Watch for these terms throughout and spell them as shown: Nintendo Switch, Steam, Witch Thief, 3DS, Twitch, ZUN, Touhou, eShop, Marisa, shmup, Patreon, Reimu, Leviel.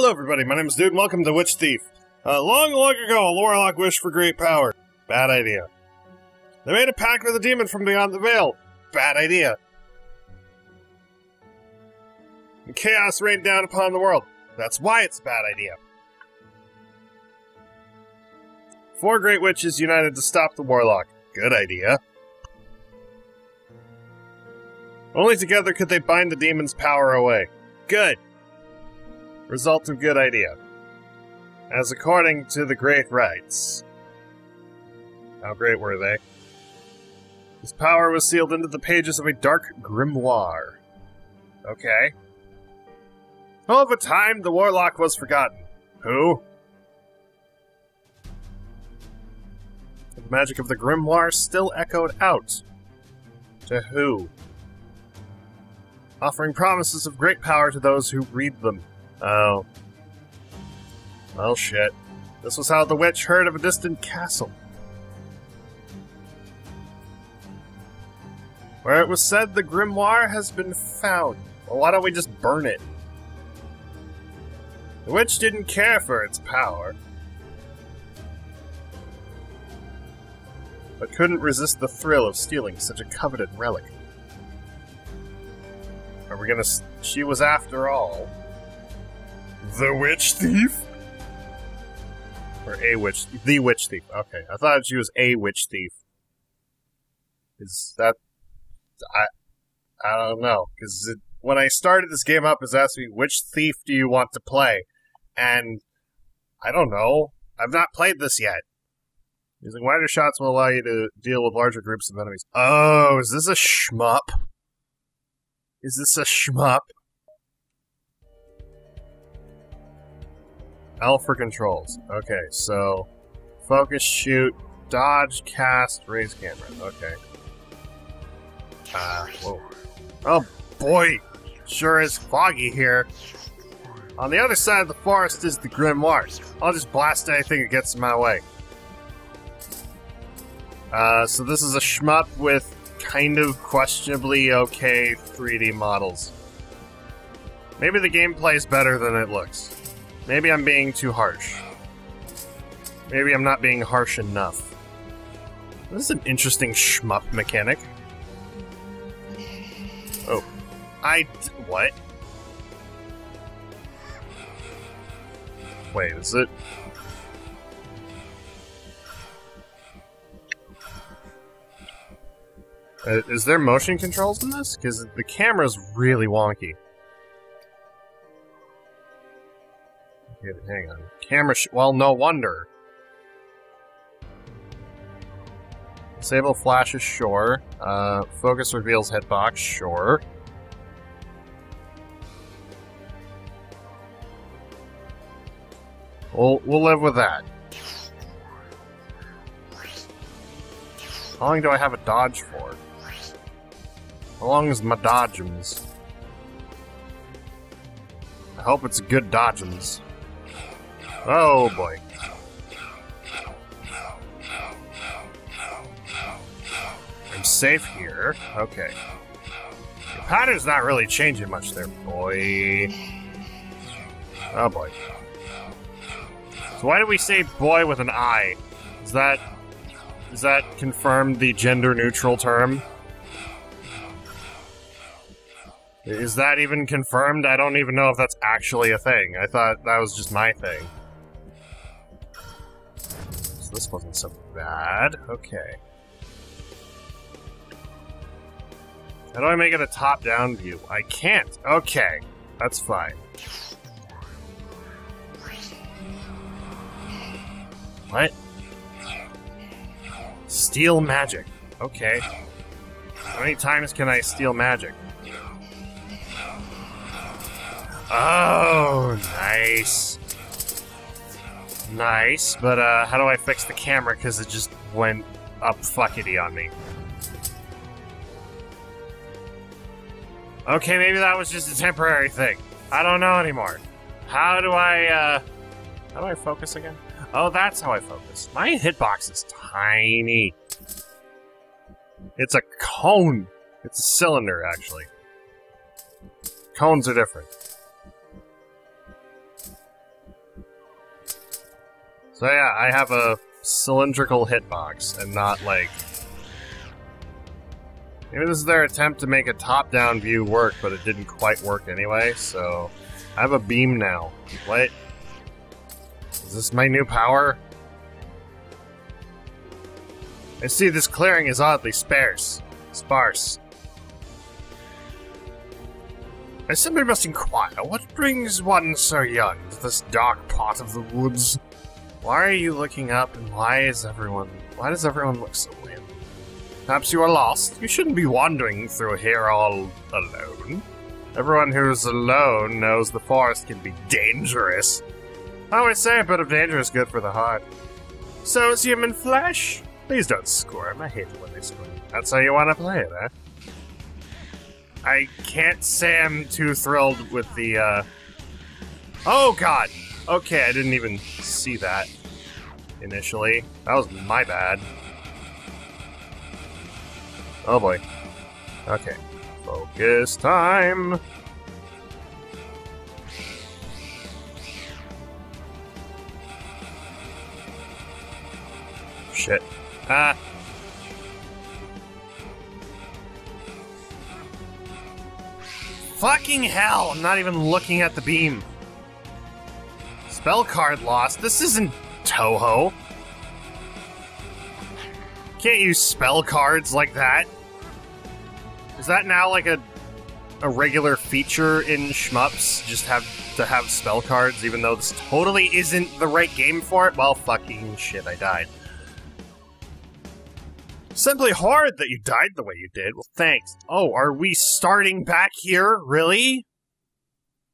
Hello everybody, my name is Dude and welcome to Witch Thief. Long ago, a warlock wished for great power. Bad idea. They made a pact with a demon from beyond the veil. Bad idea. And chaos rained down upon the world. That's why it's a bad idea. 4 great witches united to stop the warlock. Good idea. Only together could they bind the demon's power away. Good. Result of good idea. As according to the great rites. How great were they? His power was sealed into the pages of a dark grimoire. Okay. Over time, the warlock was forgotten. Who? The magic of the grimoire still echoed out. To who? Offering promises of great power to those who read them. Oh. Well, shit. This was how the witch heard of a distant castle. Where it was said the grimoire has been found. Well, why don't we just burn it? The witch didn't care for its power, but couldn't resist the thrill of stealing such a coveted relic. Are we gonna... She was, after all, the Witch Thief? Or a Witch... The Witch Thief. Okay, I thought she was a Witch Thief. Is that... I don't know. Because when I started this game up, it asked me, which thief do you want to play? And... I don't know. I've not played this yet. Using wider shots will allow you to deal with larger groups of enemies. Oh, is this a shmup? Is this a shmup? L for controls. Okay, so... Focus, shoot, dodge, cast, raise camera. Okay. Whoa. Oh boy! Sure is foggy here. On the other side of the forest is the grimoire. I'll just blast anything that gets in my way. So this is a shmup with kind of questionably okay 3D models. Maybe the gameplay is better than it looks. Maybe I'm being too harsh. Maybe I'm not being harsh enough. This is an interesting shmup mechanic. Oh. What? Wait, is it? Is there motion controls in this? Because the camera's really wonky. Okay, hang on. Camera well, no wonder. Disable flashes, sure. Focus reveals hitbox, sure. We'll live with that. How long do I have a dodge for? How long is my dodgems? I hope it's a good dodgems. Oh boy. I'm safe here. Okay. Your pattern's not really changing much there, boy. Oh boy. So why do we say boy with an I? Is that confirmed the gender-neutral term? Is that even confirmed? I don't even know if that's actually a thing. I thought that was just my thing. So this wasn't so bad. Okay. How do I make it a top-down view? I can't. Okay. That's fine. What? Steal magic. Okay. How many times can I steal magic? Oh, nice. Nice, but how do I fix the camera? Because it just went up fuckity on me. Okay, maybe that was just a temporary thing. I don't know anymore. How do I focus again? Oh, that's how I focus. My hitbox is tiny. It's a cone. It's a cylinder, actually. Cones are different. So yeah, I have a cylindrical hitbox, and not like... Maybe this is their attempt to make a top-down view work, but it didn't quite work anyway, so... I have a beam now. What? Is this my new power? I see this clearing is oddly sparse. I simply must inquire, what brings one so young to this dark part of the woods? Why are you looking up, and why does everyone look so weird? Perhaps you are lost. You shouldn't be wandering through here all alone. Everyone who's alone knows the forest can be dangerous. I always say a bit of danger is good for the heart. So is human flesh? Please don't squirm. I hate it when they squirm. That's how you want to play it, eh? I can't say I'm too thrilled with the, Oh, God! Okay, I didn't even see that initially. That was my bad. Oh, boy. Okay. Focus time! Shit. Ah! Fucking hell! I'm not even looking at the beam. Spell card lost. This isn't Touhou. Can't use spell cards like that. Is that now like a regular feature in shmups? Just have to have spell cards, even though this totally isn't the right game for it? Well, fucking shit, I died. Simply horrid that you died the way you did. Well, thanks. Oh, are we starting back here? Really?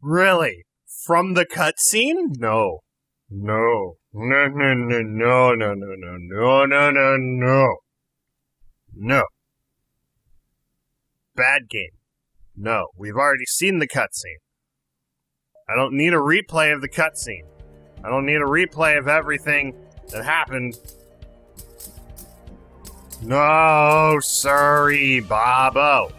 Really? From the cutscene? No. No. No, no, no, no, no, no, no, no, no, no, no. No. Bad game. No, we've already seen the cutscene. I don't need a replay of the cutscene. I don't need a replay of everything that happened. No, sorry, Bobo.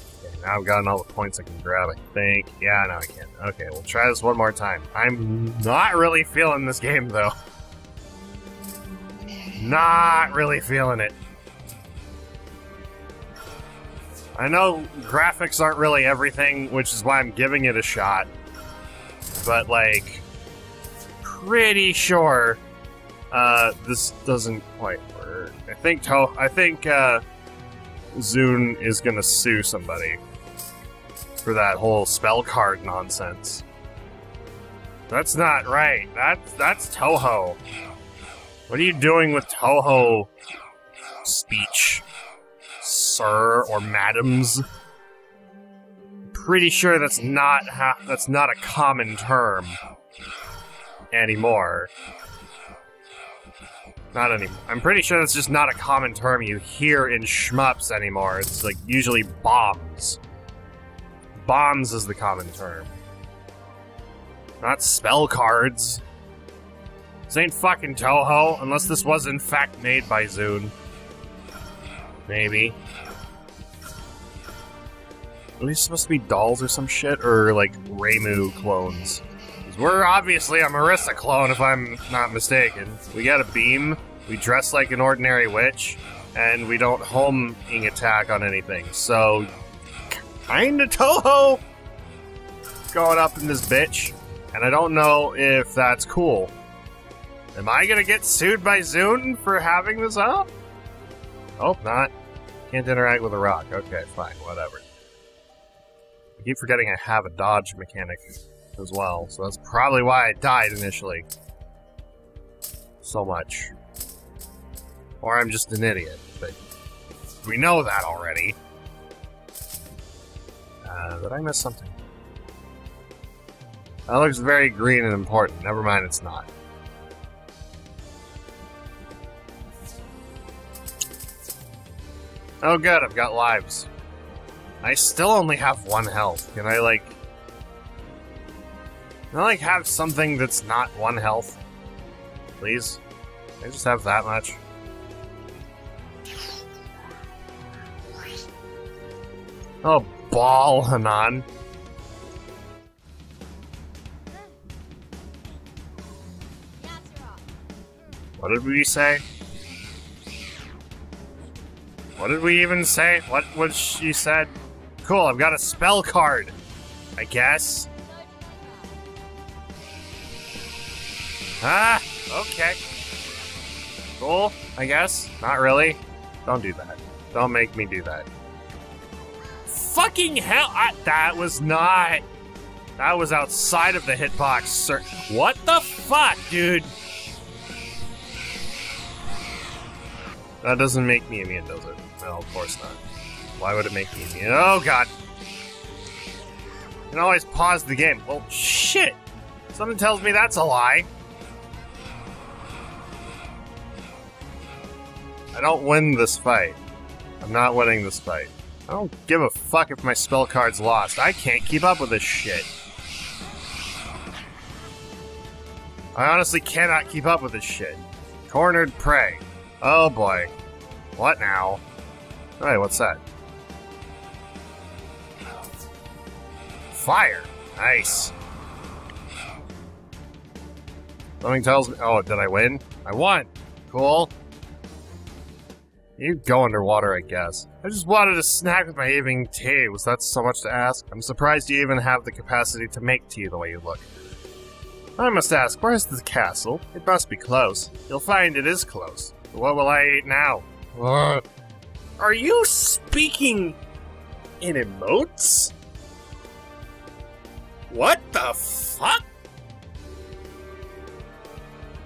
Okay, now I've gotten all the points I can grab, I think. Yeah, no, I can. Okay, we'll try this one more time. I'm not really feeling this game, though. Not really feeling it. I know graphics aren't really everything, which is why I'm giving it a shot. But, like, pretty sure... this doesn't quite work. I think ZUN is gonna sue somebody for that whole spell card nonsense. That's not right. That's Touhou. What are you doing with Touhou speech, sir or madams? Pretty sure that's not a common term anymore. Not anymore. I'm pretty sure that's just not a common term you hear in shmups anymore. It's like usually bombs. Bombs is the common term. Not spell cards. This ain't fucking Touhou, unless this was in fact made by ZUN. Maybe. Are these supposed to be dolls or some shit? Or like Reimu clones? We're obviously a Marisa clone, if I'm not mistaken. We got a beam, we dress like an ordinary witch, and we don't homing attack on anything, so... Kinda Touhou! Going up in this bitch, and I don't know if that's cool. Am I gonna get sued by ZUN for having this up? Hope not. Can't interact with a rock. Okay, fine, whatever. I keep forgetting I have a dodge mechanic as well, so that's probably why I died initially. So much. Or I'm just an idiot, but we know that already. Did I miss something? That looks very green and important. Never mind, it's not. Oh good, I've got lives. I still only have 1 health. Can I, like... Can I, like, have something that's not 1 health? Please? Can I just have that much? Oh, ball, Hanan. What did we say? What did we even say? What was she said? Cool, I've got a spell card, I guess. Ah, okay. Cool, I guess. Not really. Don't do that. Don't make me do that. Fucking hell! That was not... That was outside of the hitbox, sir. What the fuck, dude? That doesn't make me immune, does it? No, of course not. Why would it make me immune? Oh, God. You can always pause the game. Well, shit. Something tells me that's a lie. I don't win this fight. I'm not winning this fight. I don't give a fuck if my spell card's lost. I can't keep up with this shit. I honestly cannot keep up with this shit. Cornered prey. Oh boy. What now? Hey, what's that? Fire! Nice. Something tells me... Oh, did I win? I won! Cool. You go underwater, I guess. I just wanted a snack with my evening tea. Was that so much to ask? I'm surprised you even have the capacity to make tea the way you look. I must ask, where's the castle? It must be close. You'll find it is close. What will I eat now? Ugh. Are you speaking in emotes? What the fuck?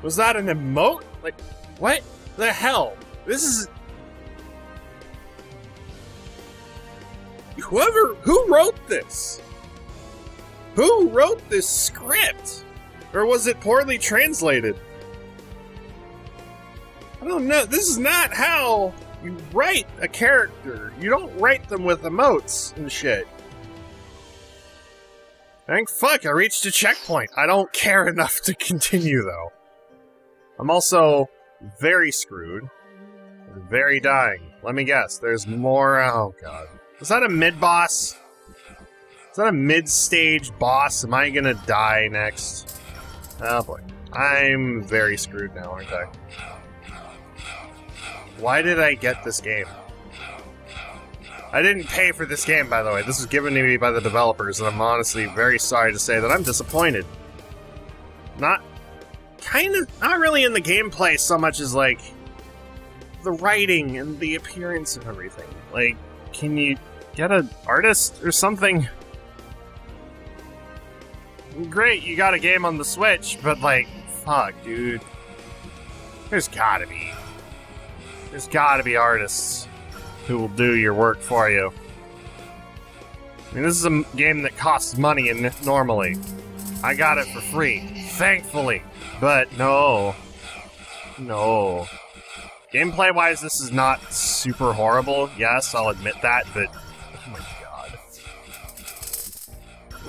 Was that an emote? Like, what the hell? This is... Who wrote this? Who wrote this script? Or was it poorly translated? I don't know. This is not how you write a character. You don't write them with emotes and shit. Thank fuck I reached a checkpoint. I don't care enough to continue, though. I'm also very screwed. Very dying. Let me guess. There's more... Oh, God. Is that a mid-boss? Is that a mid-stage boss? Am I gonna die next? Oh, boy. I'm very screwed now, aren't I? Why did I get this game? I didn't pay for this game, by the way. This was given to me by the developers, and I'm honestly very sorry to say that I'm disappointed. Not... Kind of... Not really in the gameplay so much as, like... the writing and the appearance of everything. Like... Can you get an artist or something? Great, you got a game on the Switch, but like, fuck, dude. There's gotta be artists who will do your work for you. I mean, this is a game that costs money and normally. I got it for free, thankfully, but no. Gameplay-wise, this is not super horrible. Yes, I'll admit that, but... Oh my god.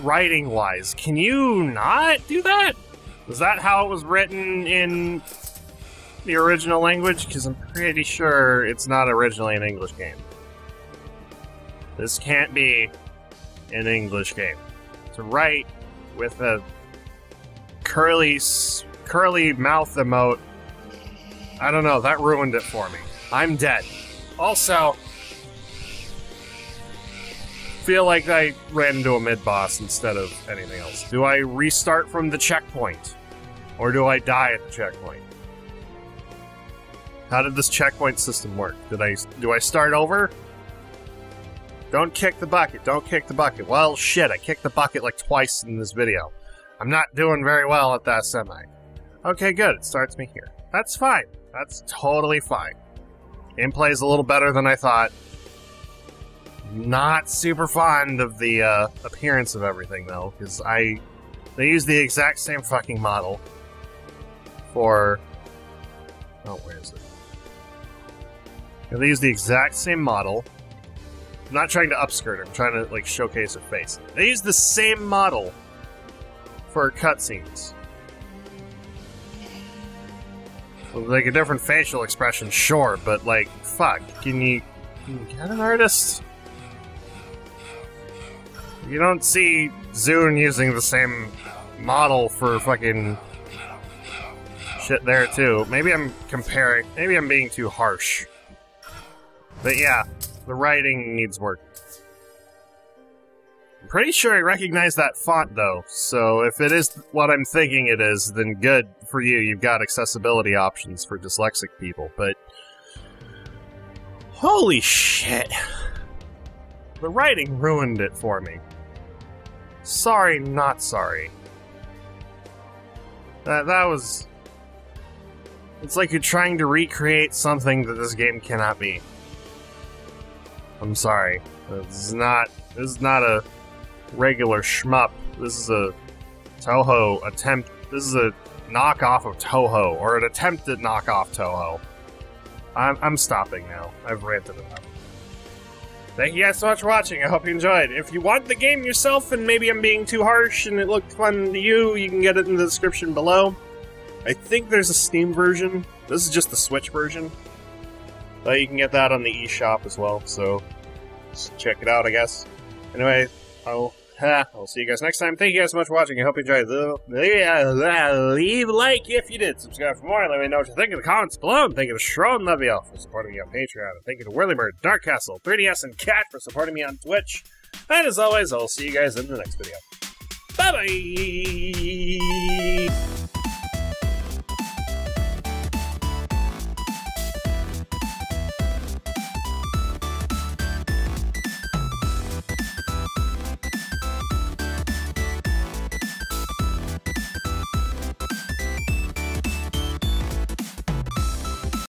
Writing-wise, can you not do that? Was that how it was written in the original language? Because I'm pretty sure it's not originally an English game. This can't be an English game. To write with a curly mouth emote, I don't know, that ruined it for me. I'm dead. Also, feel like I ran into a mid-boss instead of anything else. Do I restart from the checkpoint? Or do I die at the checkpoint? How did this checkpoint system work? Do I start over? Don't kick the bucket, don't kick the bucket. Well, shit, I kicked the bucket like twice in this video. I'm not doing very well at that semi. Okay, good, it starts me here. That's fine. That's totally fine. Gameplay is a little better than I thought. Not super fond of the appearance of everything, though, because they use the exact same fucking model for... Oh, where is it? They use the exact same model. I'm not trying to upskirt her. I'm trying to, like, showcase her face. They use the same model for cutscenes. Like a different facial expression, sure, but like, fuck, can you get an artist? You don't see ZUN using the same model for fucking shit there too. Maybe I'm comparing, maybe I'm being too harsh. But yeah, the writing needs work. I'm pretty sure I recognize that font though, so if it is what I'm thinking it is, then good for you, you've got accessibility options for dyslexic people, but... holy shit! The writing ruined it for me. Sorry, not sorry. That was... it's like you're trying to recreate something that this game cannot be. I'm sorry. This is not a regular shmup. This is a Touhou attempt. This is a knockoff of Touhou, or an attempt to knock off Touhou. I'm stopping now. I've ranted enough. Thank you guys so much for watching. I hope you enjoyed. If you want the game yourself, and maybe I'm being too harsh and it looked fun to you, you can get it in the description below. I think there's a Steam version. This is just the Switch version. But you can get that on the eShop as well, so just check it out, I guess. Anyway, I'll see you guys next time. Thank you guys so much for watching. I hope you enjoyed. Leave a like if you did. Subscribe for more and let me know what you think in the comments below. And thank you to Shroud and Leviel for supporting me on Patreon. And thank you to Whirlybird, Dark Castle, 3DS, and Cat for supporting me on Twitch. And as always, I'll see you guys in the next video. Bye-bye!